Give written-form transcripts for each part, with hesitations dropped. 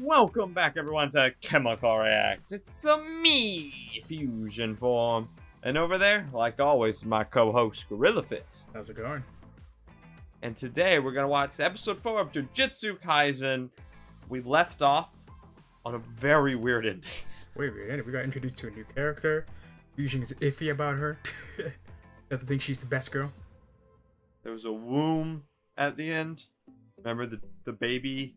Welcome back, everyone, to Chemical React. It's a me fusion form. And over there, like always, my co-host Gorilla Fist. How's it going? And today we're gonna watch episode 4 of Jujutsu Kaisen. We left off on a very weird ending. We got introduced to a new character. Fusion is iffy about her. Doesn't think she's the best girl. There was a womb at the end. Remember the baby?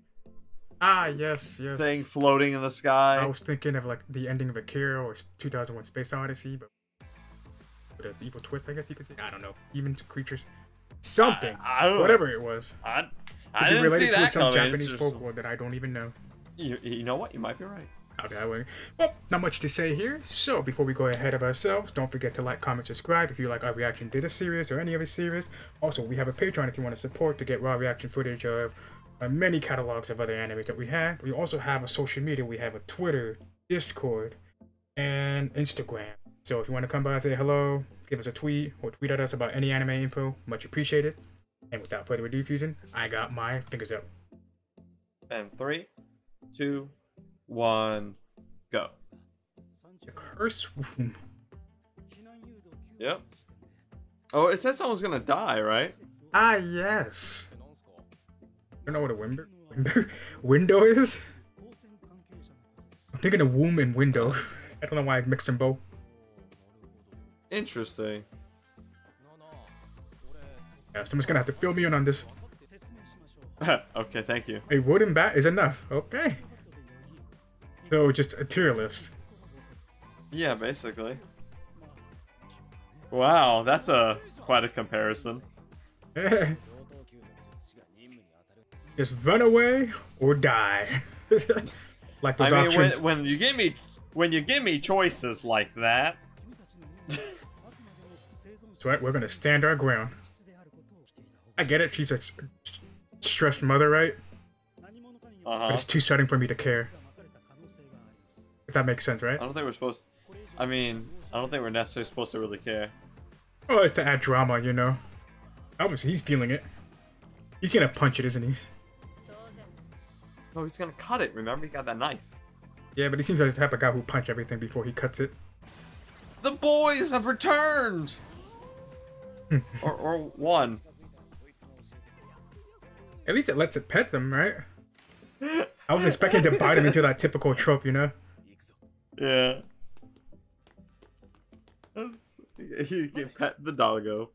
Ah, yes, yes. Thing floating in the sky. I was thinking of like the ending of Akira or 2001 Space Odyssey, but with an evil twist, I guess you could say. I don't know. Even to creatures, something, whatever it was. I didn't see that coming. Some Japanese folklore that I don't even know. You know what? You might be right. Okay, well, not much to say here. So before we go ahead of ourselves, don't forget to like, comment, subscribe if you like our reaction to this series or any other series. Also, we have a Patreon if you want to support to get raw reaction footage of many catalogs of other anime that we have. We also have a social media. We have a Twitter, Discord, and Instagram. So if you want to come by and say hello, give us a tweet or tweet at us about any anime info, much appreciated. And without further ado, Fusion, I got my fingers up. And 3, 2, 1, go. The curse womb. Yep. Oh, it says someone's gonna die, right? Ah, yes. I don't know what a window is. I'm thinking of womb and window. I don't know why I mixed them both. Interesting. Yeah, someone's gonna have to fill me in on this. Okay, thank you. A wooden bat is enough. Okay. So just a tier list. Yeah, basically. Wow, that's quite a comparison. Just run away or die. Like those options. When you give me choices like that. So we're gonna stand our ground. I get it. She's a stressed mother, right? But it's too sudden for me to care. If that makes sense, right? I don't think we're supposed to, I mean, I don't think we're necessarily supposed to really care. Oh, it's to add drama, you know. Obviously, he's feeling it. He's gonna punch it, isn't he? No, he's gonna cut it. Remember, he got that knife. Yeah, but he seems like the type of guy who punch everything before he cuts it. The boys have returned. or one. At least it lets it pet them, right? I was expecting to bite him into that typical trope, you know. Yeah. You can pet the doggo.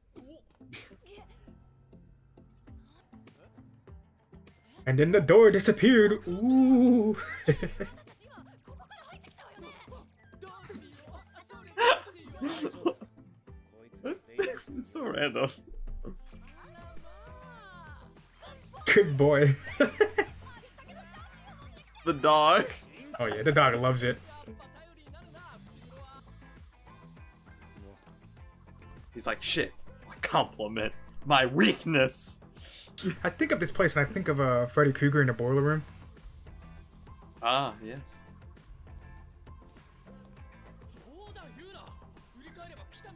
And then the door disappeared. Ooh. It's so random. Good boy. The dog. Oh yeah, the dog loves it. He's like, shit, I compliment my weakness. I think of this place and I think of Freddy Krueger in the boiler room. Ah, yes.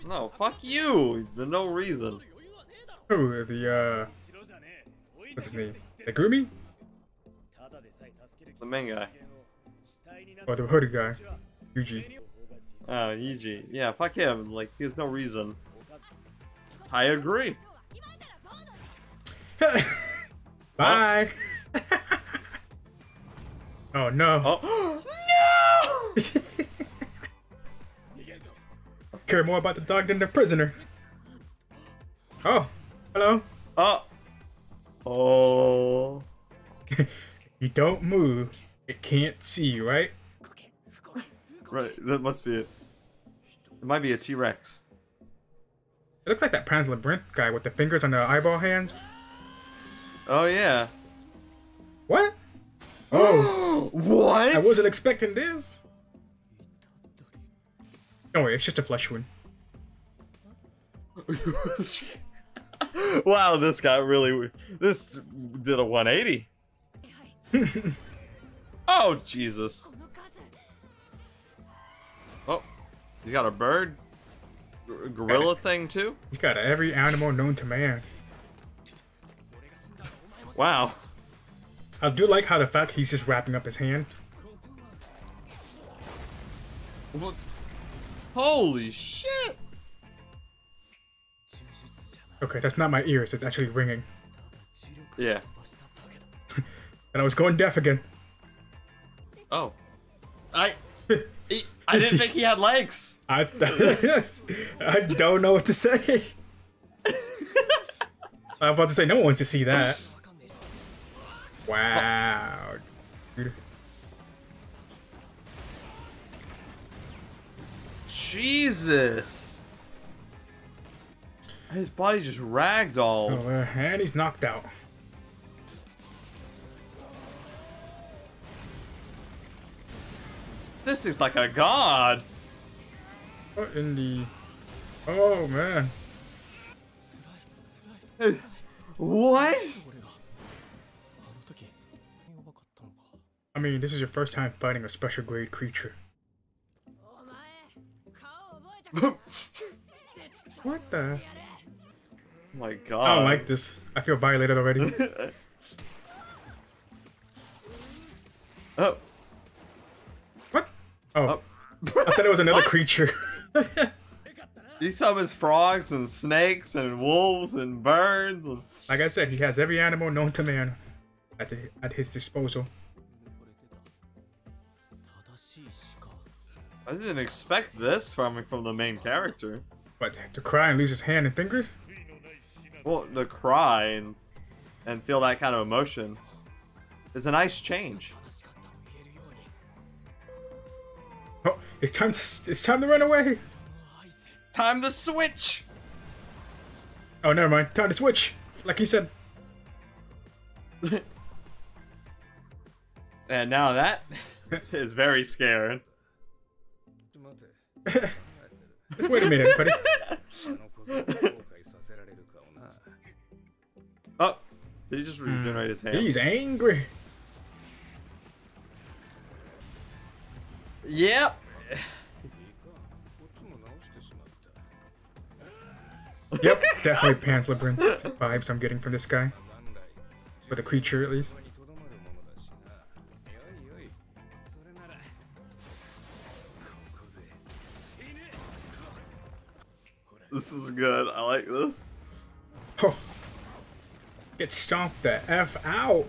No, fuck you. The no reason. Oh, the what's his name? Megumi? The main guy. Oh, the hooded guy. Yuji. Oh, Yuji. Yeah, fuck him. Like, there's no reason. I agree. Bye. Oh no. Oh. No! I care more about the dog than the prisoner. Oh. Hello. Oh. You don't move. It can't see you, right? Right. That must be it. It might be a T-Rex. It looks like that Pan's Labyrinth guy with the fingers on the eyeball hands. Oh, yeah. What? Oh. What? I wasn't expecting this. Don't worry, it's just a flesh wound. Wow, this got really weird. This did a 180. Oh, Jesus. Oh, he's got a bird. Gorilla thing too? You got every animal known to man. Wow. I do like how the fact he's just wrapping up his hand. What? Holy shit! Okay, that's not my ears. It's actually ringing. Yeah. And I was going deaf again. Oh. I didn't think he had legs. I don't know what to say. I was about to say, no one wants to see that. Wow. Dude. Jesus. His body just ragdolled. Oh, and he's knocked out. This is like a god. What in the... Oh, man. What? I mean, this is your first time fighting a special grade creature. What the? Oh my god. I don't like this. I feel violated already. Oh. What? Oh. Oh. I thought it was another creature. He summons frogs and snakes and wolves and birds. And... Like I said, he has every animal known to man at his disposal. I didn't expect this from the main character. But to cry and lose his hand and fingers? Well, to cry and feel that kind of emotion is a nice change. Oh, it's time to run away. Time to switch. Oh, never mind. Time to switch, like he said. And now that is very scared. Just wait a minute, buddy. Oh, did he just regenerate his hand? He's angry. Yep. Yep, definitely Pan's Labyrinth vibes I'm getting from this guy. For the creature, at least. This is good. I like this. Oh. Get stomped the F out.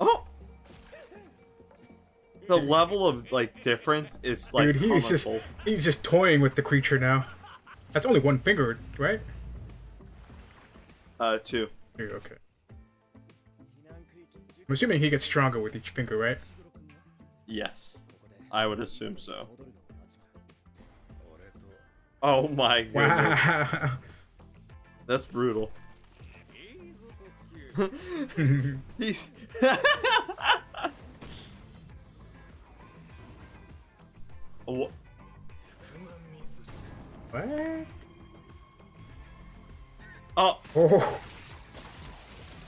Oh. The level of like difference is like. Dude, he's just toying with the creature now. That's only one finger, right? Two. Dude, okay. I'm assuming he gets stronger with each finger, right? Yes. I would assume so. Oh my goodness. Wow. That's brutal. He's... What? Oh. Oh.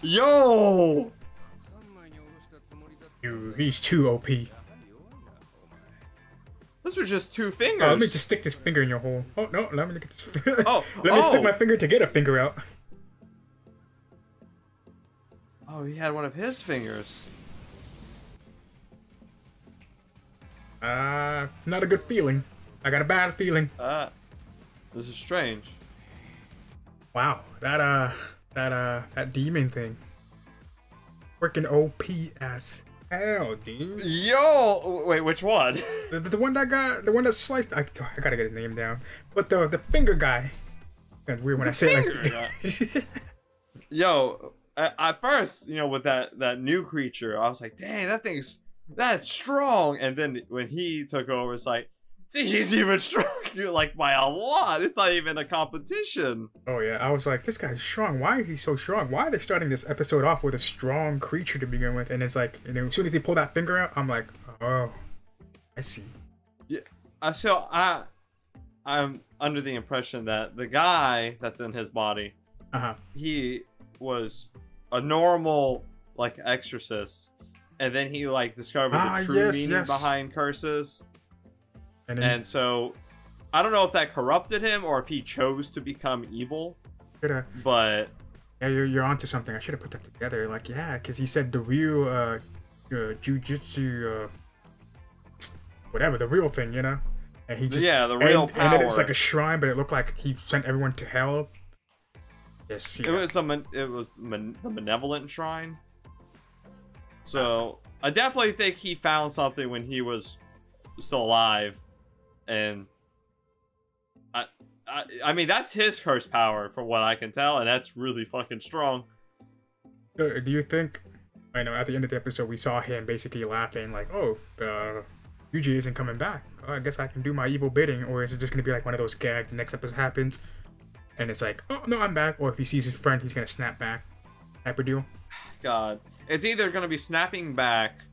Yo! Dude, he's too OP. Those were just two fingers. Oh, let me just stick this finger in your hole. Oh, no, let me look at this. Oh, let me stick my finger to get a finger out. Oh, he had one of his fingers. Not a good feeling. I got a bad feeling. This is strange. Wow, that demon thing. Freaking OP as hell, dude. Yo, wait, which one? The one that got, the one that sliced. I gotta get his name down. But the finger guy. That's weird when I say it like that. Yo, at first, you know, with that new creature, I was like, dang, that's strong. And then when he took over, it's like, he's even stronger, like by a lot. It's not even a competition. Oh yeah, I was like, this guy's strong. Why is he so strong? Why are they starting this episode off with a strong creature to begin with? And it's like, and then as soon as he pulled that finger out, I'm like, oh, I see. Yeah. So I'm under the impression that the guy that's in his body, he was a normal like exorcist, and then he like discovered the true meaning behind curses. And so, I don't know if that corrupted him or if he chose to become evil, but Yeah, you're onto something. I should have put that together. Like, yeah, because he said the real jujutsu, whatever, the real thing, you know? And he just, yeah, the real power. And it's like a shrine, but it looked like he sent everyone to hell. Yes, yeah. It was the Malevolent Shrine. So I definitely think he found something when he was still alive, and I mean, that's his curse power from what I can tell, and that's really fucking strong. Do you think? I know at the end of the episode we saw him basically laughing like, "Oh, Yuji isn't coming back. Oh, I guess I can do my evil bidding," or is it just gonna be like one of those gags? The next episode happens, and it's like, "Oh no, I'm back." Or if he sees his friend, he's gonna snap back. Type of deal. God, it's either gonna be snapping back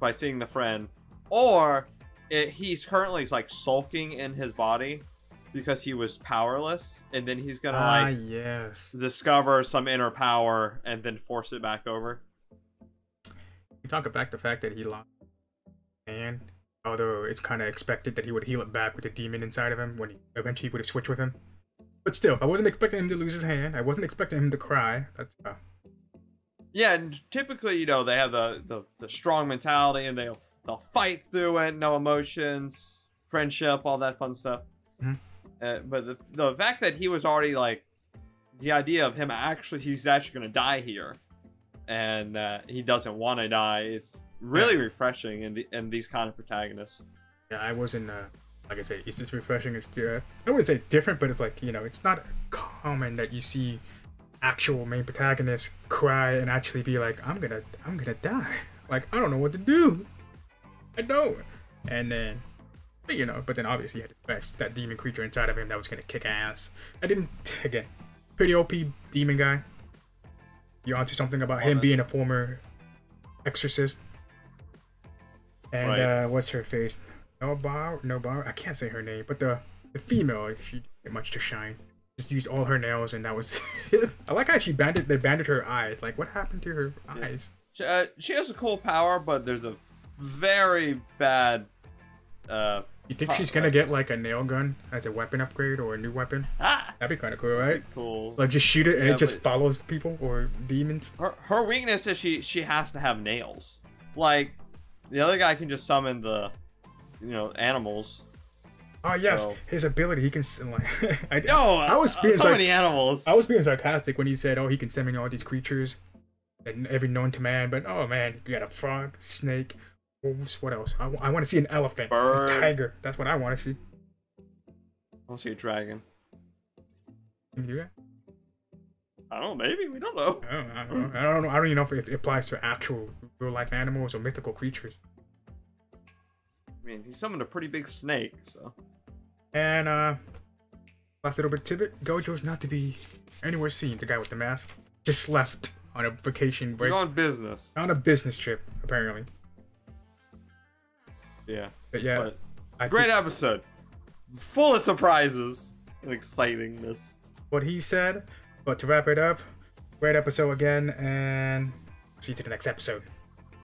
by seeing the friend, or he's currently like sulking in his body because he was powerless, and then he's gonna like discover some inner power and then force it back over. You talk about the fact that he lost, and although it's kind of expected that he would heal it back with the demon inside of him when he eventually would have switched with him. But still, I wasn't expecting him to lose his hand. I wasn't expecting him to cry. That's yeah, and typically, you know, they have the strong mentality, and they'll fight through it, no emotions, friendship, all that fun stuff. Mm-hmm. But the fact that he was already like, the idea of him actually, he's actually going to die here, and he doesn't want to die, is really refreshing in these kind of protagonists. Yeah, I wasn't. Like I say, it's just refreshing. It's I wouldn't say different, but it's like, you know, it's not common that you see actual main protagonists cry and actually be like, I'm gonna die. Like, I don't know what to do. I don't. And then, you know, but then obviously he had to fetch that demon creature inside of him that was gonna kick ass. I didn't, again, pretty OP demon guy. You're onto something about him being a former exorcist. And what's her face? No bar. I can't say her name, but the female, she didn't get much to shine. Just used all her nails, and that was. I like how she banded. They banded her eyes. Like, what happened to her eyes? She has a cool power, but there's a very bad. You think she's gonna get like a nail gun as a weapon upgrade or a new weapon? Ah, that'd be kind of cool, right? Cool. Like, just shoot it, and it just follows people or demons. Her weakness is she has to have nails. Like, the other guy can just summon the. You know, animals. Oh yes, so. His ability—he can. Like, I was being so many animals. I was being sarcastic when he said, "Oh, he can summon all these creatures and every known to man." But oh man, you got a frog, snake, wolves. What else? I want to see an elephant, bird. A tiger. That's what I want to see. I want to see a dragon. Can you do that? I don't know. Maybe we don't know. I don't know. I don't even know if it applies to actual real-life animals or mythical creatures. I mean, he summoned a pretty big snake, so. And, last little bit tidbit, Gojo's not to be anywhere seen, the guy with the mask. Just left on a vacation break. He's on business. On a business trip, apparently. Yeah. But yeah. But great episode. Full of surprises and excitingness. What he said, but to wrap it up, great episode again, and see you to the next episode.